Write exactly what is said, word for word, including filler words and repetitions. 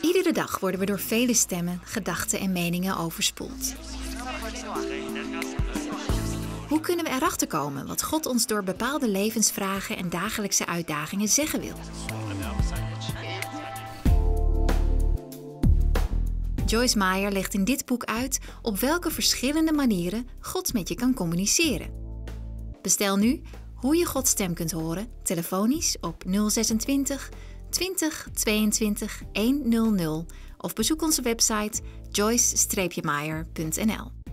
Iedere dag worden we door vele stemmen, gedachten en meningen overspoeld. Hoe kunnen we erachter komen wat God ons door bepaalde levensvragen en dagelijkse uitdagingen zeggen wil? Joyce Meyer legt in dit boek uit op welke verschillende manieren God met je kan communiceren. Bestel nu hoe je Gods stem kunt horen telefonisch op nul zesentwintig twintig tweeëntwintig honderd of bezoek onze website joyce meyer punt n l.